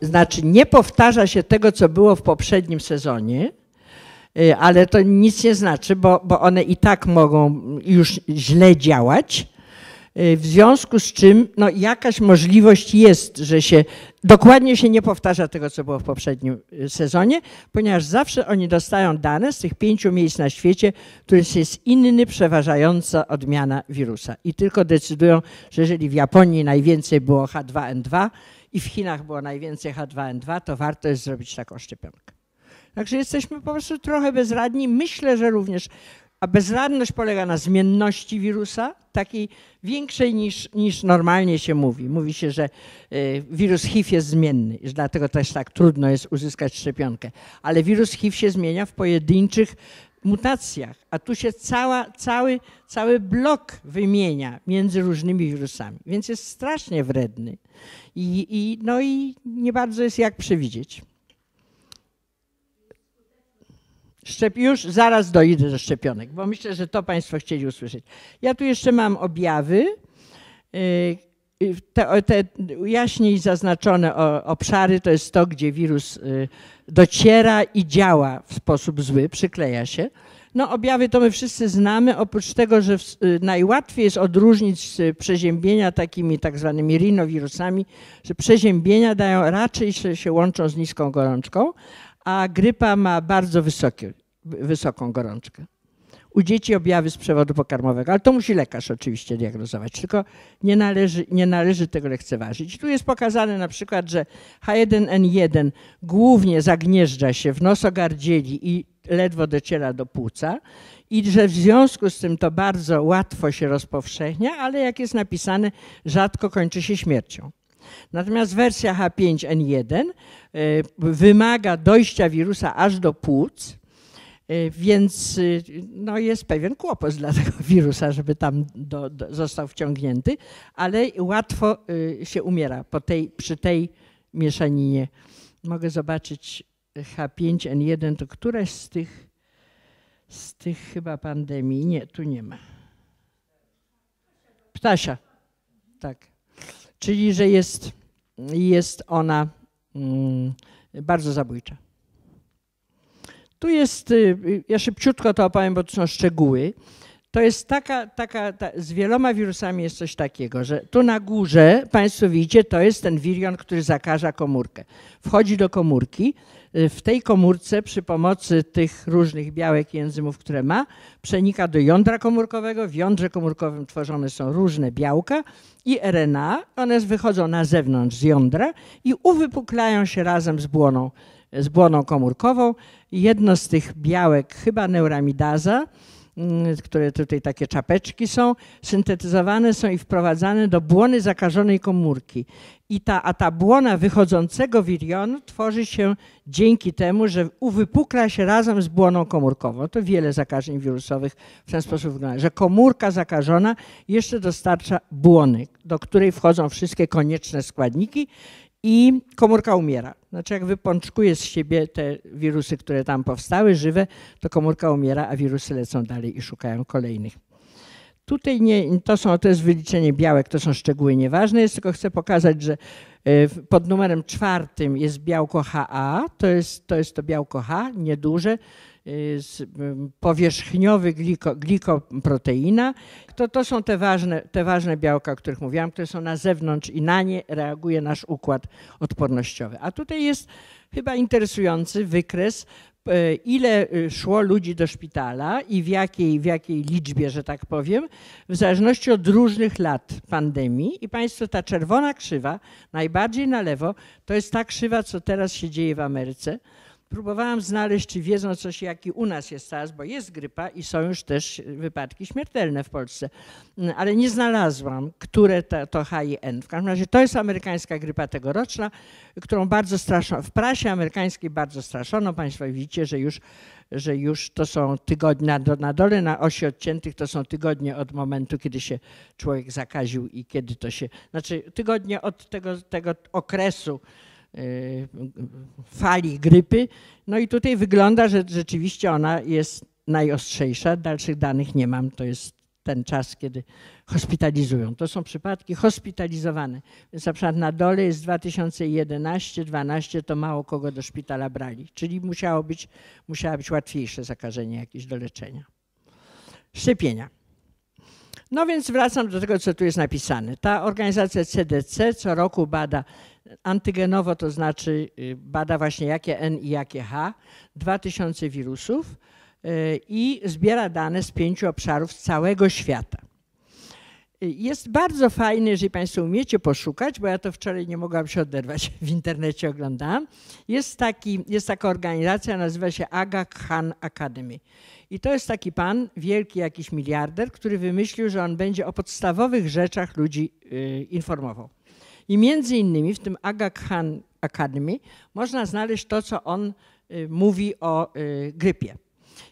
Znaczy nie powtarza się tego, co było w poprzednim sezonie, ale to nic nie znaczy, bo one i tak mogą już źle działać, w związku z czym no, jakaś możliwość jest, że się dokładnie się nie powtarza tego, co było w poprzednim sezonie, ponieważ zawsze oni dostają dane z tych 5 miejsc na świecie, które jest inny, przeważająca odmiana wirusa. I tylko decydują, że jeżeli w Japonii najwięcej było H2N2 i w Chinach było najwięcej H2N2, to warto jest zrobić taką szczepionkę. Także jesteśmy po prostu trochę bezradni. Myślę, że również, a bezradność polega na zmienności wirusa, takiej większej niż normalnie się mówi. Mówi się, że wirus HIV jest zmienny, dlatego też tak trudno jest uzyskać szczepionkę. Ale wirus HIV się zmienia w pojedynczych mutacjach, a tu się cały blok wymienia między różnymi wirusami, więc jest strasznie wredny i nie bardzo jest jak przewidzieć. Już zaraz dojdę do szczepionek, bo myślę, że to Państwo chcieli usłyszeć. Ja tu jeszcze mam objawy, te jaśniej zaznaczone obszary, to jest to, gdzie wirus dociera i działa w sposób zły, przykleja się. No objawy to my wszyscy znamy, oprócz tego, że najłatwiej jest odróżnić przeziębienia takimi tak zwanymi rinowirusami, że przeziębienia dają raczej się łączą z niską gorączką, a grypa ma bardzo wysoką gorączkę. U dzieci objawy z przewodu pokarmowego, ale to musi lekarz oczywiście diagnozować, tylko nie należy tego lekceważyć. Tu jest pokazane na przykład, że H1N1 głównie zagnieżdża się w nosogardzieli i ledwo dociera do płuca i że w związku z tym to bardzo łatwo się rozpowszechnia, ale jak jest napisane, rzadko kończy się śmiercią. Natomiast wersja H5N1 wymaga dojścia wirusa aż do płuc, więc no jest pewien kłopot dla tego wirusa, żeby tam został wciągnięty, ale łatwo się umiera przy tej mieszaninie. Mogę zobaczyć H5N1, to któraś z tych chyba pandemii? Nie, tu nie ma. Ptasia, tak. Czyli, że jest ona bardzo zabójcza. Tu jest, ja szybciutko to opowiem, bo tu są szczegóły. To jest z wieloma wirusami jest coś takiego, że tu na górze, Państwo widzicie, to jest ten wirion, który zakaża komórkę. Wchodzi do komórki, w tej komórce przy pomocy tych różnych białek i enzymów, które ma, przenika do jądra komórkowego, w jądrze komórkowym tworzone są różne białka i RNA, one wychodzą na zewnątrz z jądra i uwypuklają się razem z błoną komórkową. Jedno z tych białek, chyba neuramidaza, które tutaj takie czapeczki są, syntetyzowane są i wprowadzane do błony zakażonej komórki. A ta błona wychodzącego wirionu tworzy się dzięki temu, że uwypukla się razem z błoną komórkową. To wiele zakażeń wirusowych w ten sposób wygląda, że komórka zakażona jeszcze dostarcza błony, do której wchodzą wszystkie konieczne składniki i komórka umiera. Znaczy jak wypączkuje z siebie te wirusy, które tam powstały, żywe, to komórka umiera, a wirusy lecą dalej i szukają kolejnych. Tutaj to jest wyliczenie białek, to są szczegóły nieważne. Jest, tylko chcę pokazać, że pod numerem 4 jest białko HA, to jest to białko H, nieduże, powierzchniowy glikoproteina. To są te ważne białka, o których mówiłam, które są na zewnątrz i na nie reaguje nasz układ odpornościowy. A tutaj jest chyba interesujący wykres, ile szło ludzi do szpitala i w jakiej liczbie, że tak powiem, w zależności od różnych lat pandemii. I Państwo, ta czerwona krzywa, najbardziej na lewo, to jest ta krzywa, co teraz się dzieje w Ameryce. Próbowałam znaleźć, czy wiedzą coś, jaki u nas jest SARS, bo jest grypa i są już też wypadki śmiertelne w Polsce, ale nie znalazłam, które to H1N. W każdym razie to jest amerykańska grypa tegoroczna, którą bardzo straszono, w prasie amerykańskiej bardzo straszono. Państwo widzicie, że już to są tygodnie na dole, na osi odciętych to są tygodnie od momentu, kiedy się człowiek zakaził i kiedy to się, znaczy tygodnie od tego okresu fali grypy. No i tutaj wygląda, że rzeczywiście ona jest najostrzejsza. Dalszych danych nie mam. To jest ten czas, kiedy hospitalizują. To są przypadki hospitalizowane. Więc na przykład na dole jest 2011-12, to mało kogo do szpitala brali. Czyli musiało być łatwiejsze zakażenie jakieś do leczenia. Szczepienia. No więc wracam do tego, co tu jest napisane. Ta organizacja CDC co roku bada antygenowo, to znaczy bada właśnie jakie N i jakie H, 2000 wirusów i zbiera dane z 5 obszarów z całego świata. Jest bardzo fajne, jeżeli Państwo umiecie poszukać, bo ja to wczoraj nie mogłam się oderwać, w internecie oglądałam. Jest taka organizacja, nazywa się Aga Khan Academy. I to jest taki pan, wielki jakiś miliarder, który wymyślił, że on będzie o podstawowych rzeczach ludzi informował. I między innymi w tym Aga Khan Academy można znaleźć to, co on mówi o grypie.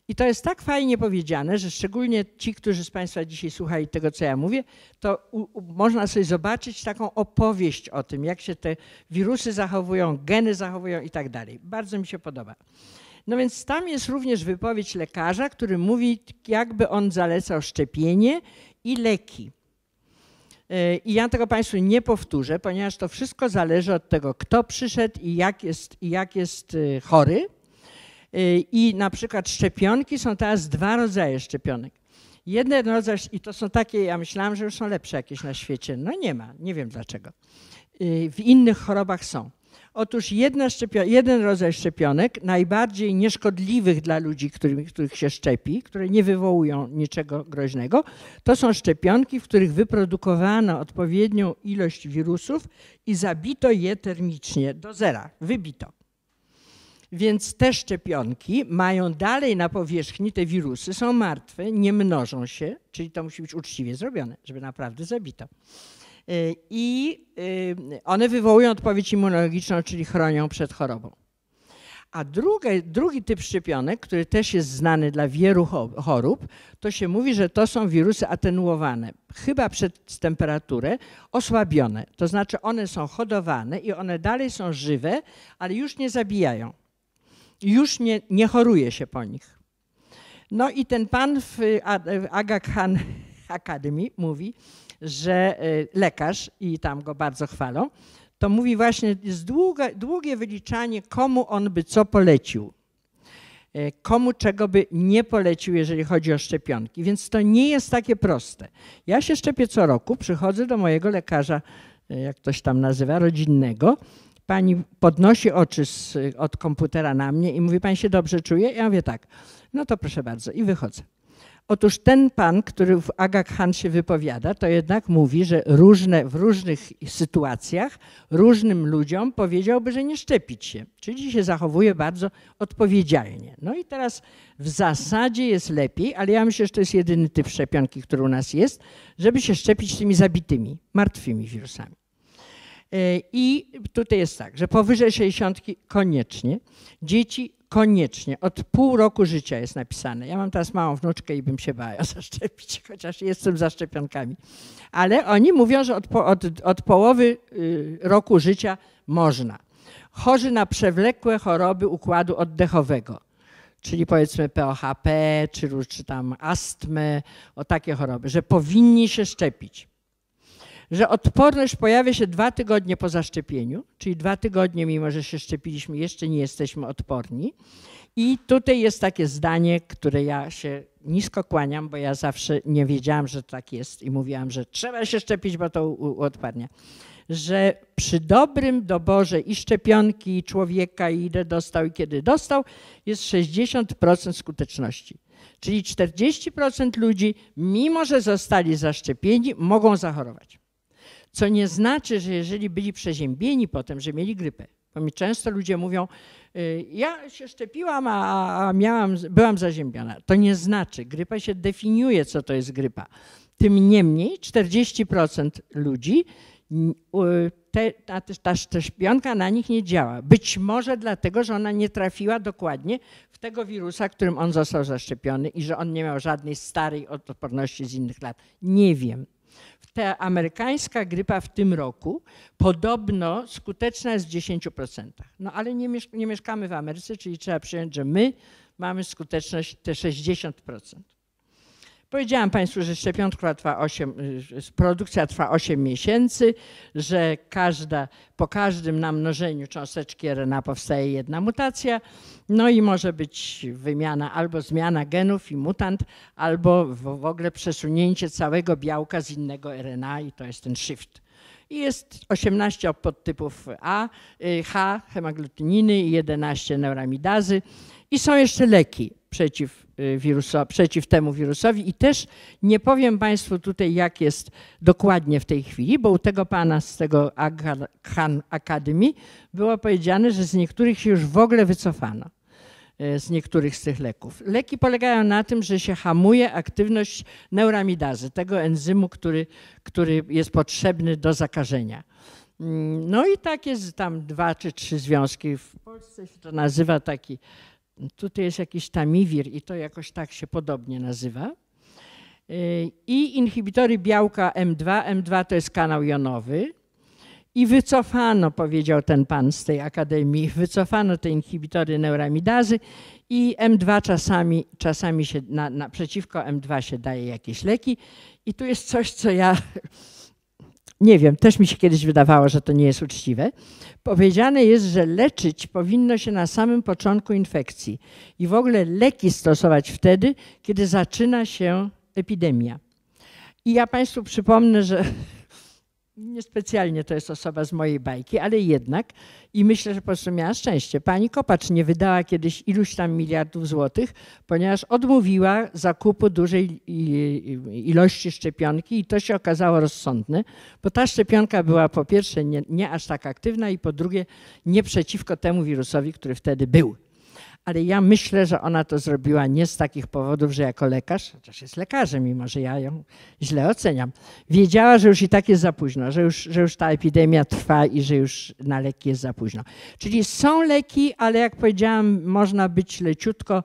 I to jest tak fajnie powiedziane, że szczególnie ci, którzy z Państwa dzisiaj słuchali tego, co ja mówię, to można sobie zobaczyć taką opowieść o tym, jak się te wirusy zachowują, geny zachowują i tak dalej. Bardzo mi się podoba. No więc tam jest również wypowiedź lekarza, który mówi, jakby on zalecał szczepienie i leki. I ja tego Państwu nie powtórzę, ponieważ to wszystko zależy od tego, kto przyszedł i jak jest chory. I na przykład szczepionki, są teraz 2 rodzaje szczepionek. Jeden rodzaj, i to są takie, ja myślałam, że już są lepsze jakieś na świecie. No nie ma, nie wiem dlaczego. W innych chorobach są. Otóż jeden rodzaj szczepionek, najbardziej nieszkodliwych dla ludzi, których się szczepi, które nie wywołują niczego groźnego, to są szczepionki, w których wyprodukowano odpowiednią ilość wirusów i zabito je termicznie do zera, wybito. Więc te szczepionki mają dalej na powierzchni, te wirusy są martwe, nie mnożą się, czyli to musi być uczciwie zrobione, żeby naprawdę zabito. I one wywołują odpowiedź immunologiczną, czyli chronią przed chorobą. A drugi typ szczepionek, który też jest znany dla wielu chorób, to się mówi, że to są wirusy atenuowane, chyba przez temperaturę, osłabione. To znaczy one są hodowane i one dalej są żywe, ale już nie zabijają. Już nie choruje się po nich. No i ten pan w Aga Khan Academy mówi, że lekarz, i tam go bardzo chwalą, to mówi właśnie, jest długie wyliczanie, komu on by co polecił, komu czego by nie polecił, jeżeli chodzi o szczepionki. Więc to nie jest takie proste. Ja się szczepię co roku, przychodzę do mojego lekarza, jak ktoś tam nazywa, rodzinnego. Pani podnosi oczy od komputera na mnie i mówi, pani się dobrze czuje? Ja mówię tak, no to proszę bardzo i wychodzę. Otóż ten pan, który w Aga Khan się wypowiada, to jednak mówi, że w różnych sytuacjach różnym ludziom powiedziałby, że nie szczepić się. Czyli się zachowuje bardzo odpowiedzialnie. No i teraz w zasadzie jest lepiej, ale ja myślę, że to jest jedyny typ szczepionki, który u nas jest, żeby się szczepić tymi zabitymi, martwymi wirusami. I tutaj jest tak, że powyżej 60 koniecznie, dzieci koniecznie, od pół roku życia jest napisane. Ja mam teraz małą wnuczkę i bym się bała zaszczepić, chociaż jestem za szczepionkami. Ale oni mówią, że od połowy roku życia można. Chorzy na przewlekłe choroby układu oddechowego, czyli powiedzmy POChP, czy tam astmę, o takie choroby, że powinni się szczepić. Że odporność pojawia się 2 tygodnie po zaszczepieniu, czyli 2 tygodnie, mimo że się szczepiliśmy, jeszcze nie jesteśmy odporni. I tutaj jest takie zdanie, które ja się nisko kłaniam, bo ja zawsze nie wiedziałam, że tak jest i mówiłam, że trzeba się szczepić, bo to uodparnia. Że przy dobrym doborze i szczepionki, i człowieka, i ile dostał, i kiedy dostał, jest 60% skuteczności. Czyli 40% ludzi, mimo że zostali zaszczepieni, mogą zachorować. Co nie znaczy, że jeżeli byli przeziębieni potem, że mieli grypę. Bo mi często ludzie mówią, ja się szczepiłam, byłam zaziębiona. To nie znaczy, grypa się definiuje, co to jest grypa. Tym niemniej 40% ludzi, ta szczepionka na nich nie działa. Być może dlatego, że ona nie trafiła dokładnie w tego wirusa, którym on został zaszczepiony i że on nie miał żadnej starej odporności z innych lat. Nie wiem. Ta amerykańska grypa w tym roku podobno skuteczna jest w 10%. No ale nie mieszkamy w Ameryce, czyli trzeba przyjąć, że my mamy skuteczność te 60%. Powiedziałam Państwu, że szczepionka trwa 8 miesięcy, że po każdym namnożeniu cząsteczki RNA powstaje jedna mutacja, no i może być wymiana albo zmiana genów i mutant, albo w ogóle przesunięcie całego białka z innego RNA i to jest ten shift. I jest 18 podtypów H, hemaglutyniny i 11 neuramidazy i są jeszcze leki przeciw temu wirusowi i też nie powiem Państwu tutaj, jak jest dokładnie w tej chwili, bo u tego pana z tego Aga Khan Academy było powiedziane, że z niektórych się już w ogóle wycofano, z niektórych z tych leków. Leki polegają na tym, że się hamuje aktywność neuramidazy, tego enzymu, który jest potrzebny do zakażenia. No i tak jest tam 2 czy 3 związki. W Polsce się to nazywa taki... Tutaj jest jakiś tamivir i to jakoś tak się podobnie nazywa. I inhibitory białka M2. M2 to jest kanał jonowy. I wycofano, powiedział ten pan z tej akademii, wycofano te inhibitory neuramidazy i M2 czasami się, przeciwko M2 się daje jakieś leki. I tu jest coś, co ja... Nie wiem, też mi się kiedyś wydawało, że to nie jest uczciwe. Powiedziane jest, że leczyć powinno się na samym początku infekcji i w ogóle leki stosować wtedy, kiedy zaczyna się epidemia. I ja Państwu przypomnę, że niespecjalnie to jest osoba z mojej bajki, ale jednak i myślę, że po prostu miała szczęście. Pani Kopacz nie wydała kiedyś iluś tam miliardów złotych, ponieważ odmówiła zakupu dużej ilości szczepionki i to się okazało rozsądne, bo ta szczepionka była po pierwsze nie aż tak aktywna i po drugie nie przeciwko temu wirusowi, który wtedy był. Ale ja myślę, że ona to zrobiła nie z takich powodów, że jako lekarz, chociaż jest lekarzem, mimo że ja ją źle oceniam, wiedziała, że już i tak jest za późno, że już ta epidemia trwa i że już na leki jest za późno. Czyli są leki, ale jak powiedziałam, można być leciutko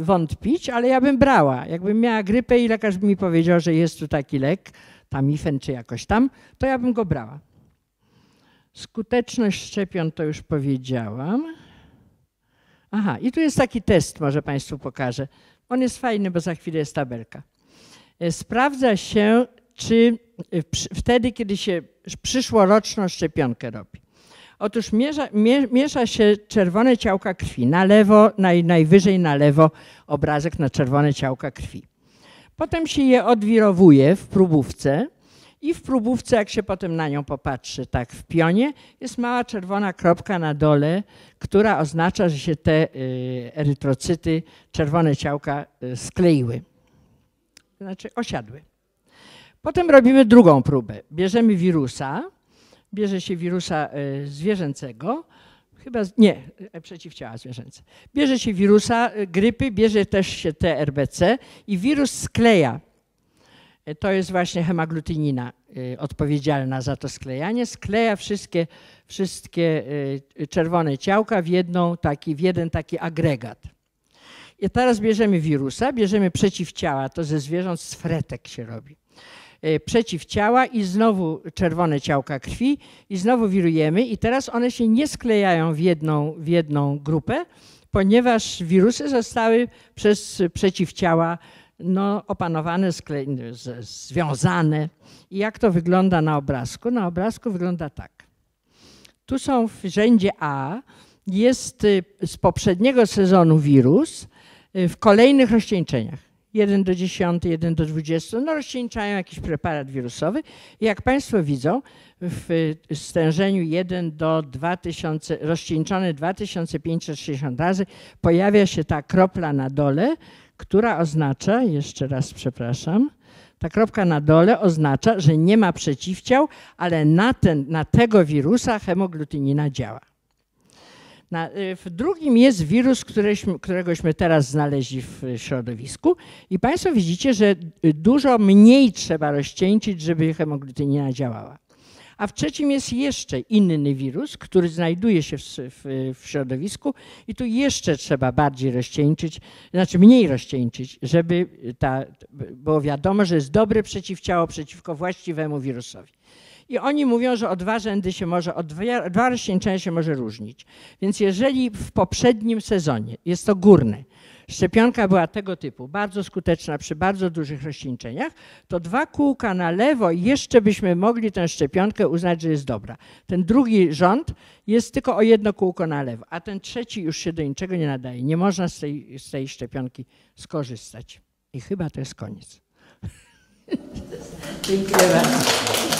wątpić, ale ja bym brała. Jakbym miała grypę i lekarz by mi powiedział, że jest tu taki lek, Tamifen czy jakoś tam, to ja bym go brała. Skuteczność szczepion to już powiedziałam. Aha, i tu jest taki test, może Państwu pokażę. On jest fajny, bo za chwilę jest tabelka. Sprawdza się, czy wtedy, kiedy się przyszłoroczną szczepionkę robi. Otóż miesza się czerwone ciałka krwi. Na lewo, najwyżej na lewo obrazek na czerwone ciałka krwi. Potem się je odwirowuje w próbówce i w próbówce, jak się potem na nią popatrzy, tak w pionie, jest mała czerwona kropka na dole, która oznacza, że się te erytrocyty, czerwone ciałka skleiły, to znaczy osiadły. Potem robimy drugą próbę. Bierzemy wirusa, bierze się wirusa zwierzęcego, chyba, nie, przeciwciała zwierzęce. Bierze się wirusa grypy, bierze też się te RBC i wirus skleja. To jest właśnie hemaglutynina odpowiedzialna za to sklejanie. Skleja wszystkie czerwone ciałka w jeden taki agregat. I teraz bierzemy wirusa, bierzemy przeciwciała, to ze zwierząt z fretek się robi. Przeciwciała i znowu czerwone ciałka krwi i znowu wirujemy i teraz one się nie sklejają w jedną grupę, ponieważ wirusy zostały przez przeciwciała no, opanowane, związane. I jak to wygląda na obrazku? Na obrazku wygląda tak. Tu są w rzędzie A, jest z poprzedniego sezonu wirus w kolejnych rozcieńczeniach. 1 do 10, 1 do 20, no rozcieńczają jakiś preparat wirusowy. I jak Państwo widzą, w stężeniu 1 do 2000, rozcieńczone 2560 razy pojawia się ta kropla na dole, która oznacza, jeszcze raz przepraszam, ta kropka na dole oznacza, że nie ma przeciwciał, ale na tego wirusa hemoglutynina działa. W drugim jest wirus, któregośmy teraz znaleźli w środowisku i państwo widzicie, że dużo mniej trzeba rozcieńczyć, żeby hemoglutynina działała. A w trzecim jest jeszcze inny wirus, który znajduje się w środowisku i tu jeszcze trzeba bardziej rozcieńczyć, znaczy mniej rozcieńczyć, żeby bo wiadomo, że jest dobre przeciwciało przeciwko właściwemu wirusowi. I oni mówią, że o dwa rzędy się może, o dwa rozcieńczenia się może różnić. Więc jeżeli w poprzednim sezonie, jest to górne, szczepionka była tego typu, bardzo skuteczna przy bardzo dużych rozcieńczeniach, to dwa kółka na lewo jeszcze byśmy mogli tę szczepionkę uznać, że jest dobra. Ten drugi rząd jest tylko o jedno kółko na lewo, a ten trzeci już się do niczego nie nadaje. Nie można z tej szczepionki skorzystać. I chyba to jest koniec. Dziękuję bardzo.